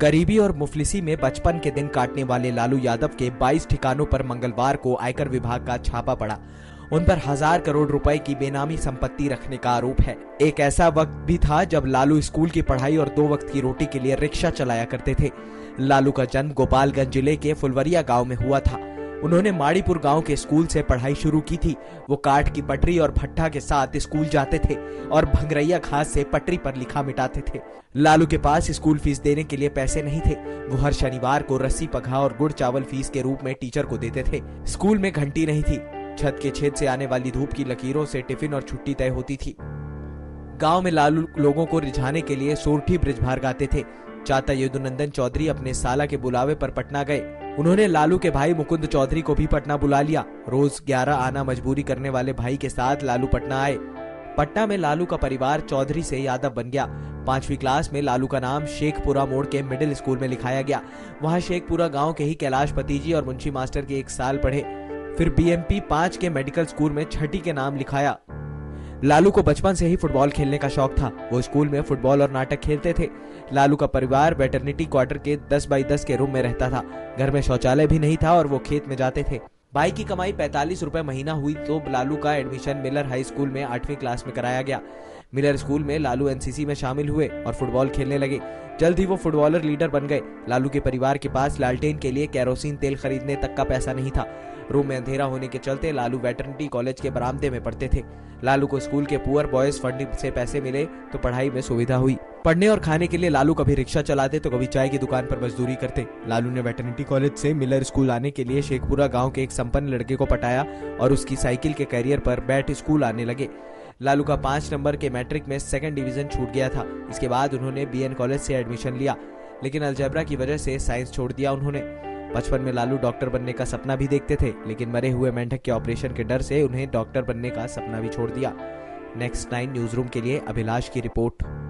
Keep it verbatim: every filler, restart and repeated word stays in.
गरीबी और मुफलिसी में बचपन के दिन काटने वाले लालू यादव के बाईस ठिकानों पर मंगलवार को आयकर विभाग का छापा पड़ा। उन पर हजार करोड़ रुपए की बेनामी संपत्ति रखने का आरोप है। एक ऐसा वक्त भी था जब लालू स्कूल की पढ़ाई और दो वक्त की रोटी के लिए रिक्शा चलाया करते थे। लालू का जन्म गोपालगंज जिले के फुलवरिया गांव में हुआ था। उन्होंने माड़ीपुर गांव के स्कूल से पढ़ाई शुरू की थी। वो काठ की पटरी और भट्ठा के साथ स्कूल जाते थे और भंगरैया घास से पटरी पर लिखा मिटाते थे। लालू के पास स्कूल फीस देने के लिए पैसे नहीं थे। वो हर शनिवार को रस्सी पघा और गुड़ चावल फीस के रूप में टीचर को देते थे। स्कूल में घंटी नहीं थी। छत के छेद से आने वाली धूप की लकीरों से टिफिन और छुट्टी तय होती थी। गांव में लालू लोगों को रिझाने के लिए सोरठी ब्रिज भार गाते थे। चाता येदुनंदन चौधरी अपने साला के बुलावे पर पटना गए। उन्होंने लालू के भाई मुकुंद चौधरी को भी पटना बुला लिया। रोज ग्यारह आना मजबूरी करने वाले भाई के साथ लालू पटना आए। पटना में लालू का परिवार चौधरी से यादव बन गया। पांचवी क्लास में लालू का नाम शेखपुरा मोड़ के मिडिल स्कूल में लिखाया गया। वहाँ शेखपुरा गाँव के ही कैलाश पति जी और मुंशी मास्टर के एक साल पढ़े। फिर बी एम के मेडिकल स्कूल में छठी के नाम लिखाया। लालू को बचपन से ही फुटबॉल खेलने का शौक था। वो स्कूल में फुटबॉल और नाटक खेलते थे। लालू का परिवार वेटरनिटी क्वार्टर के दस बाई दस के रूम में रहता था। घर में शौचालय भी नहीं था और वो खेत में जाते थे। भाई की कमाई पैंतालीस रुपए महीना हुई तो लालू का एडमिशन मिलर हाई स्कूल में आठवीं क्लास में कराया गया। मिलर स्कूल में लालू एन सी सी में शामिल हुए और फुटबॉल खेलने लगे। जल्द ही वो फुटबॉलर लीडर बन गए। लालू के परिवार के पास लालटेन के लिए केरोसिन तेल खरीदने तक का पैसा नहीं था। रूम में अंधेरा होने के चलते लालू वेटरनिटी कॉलेज के बरामदे में पढ़ते थे। लालू को स्कूल के पुअर बॉयज फंड से पैसे मिले तो पढ़ाई में सुविधा हुई। पढ़ने और खाने के लिए लालू कभी रिक्शा चलाते तो कभी चाय की दुकान पर मजदूरी करते। लालू ने वेटरनिटी कॉलेज से मिलर स्कूल आने के लिए शेखपुरा गाँव के एक संपन्न लड़के को पटाया और उसकी साइकिल के कैरियर पर बैठ स्कूल आने लगे। लालू का पाँच नंबर के मैट्रिक में सेकंड डिवीजन छूट गया था। इसके बाद उन्होंने बी एन कॉलेज से एडमिशन लिया, लेकिन अलजेब्रा की वजह से साइंस छोड़ दिया। उन्होंने बचपन में लालू डॉक्टर बनने का सपना भी देखते थे, लेकिन मरे हुए मेंढक के ऑपरेशन के डर से उन्हें डॉक्टर बनने का सपना भी छोड़ दिया। नेक्स्ट नाइन न्यूज रूम के लिए अभिलाष की रिपोर्ट।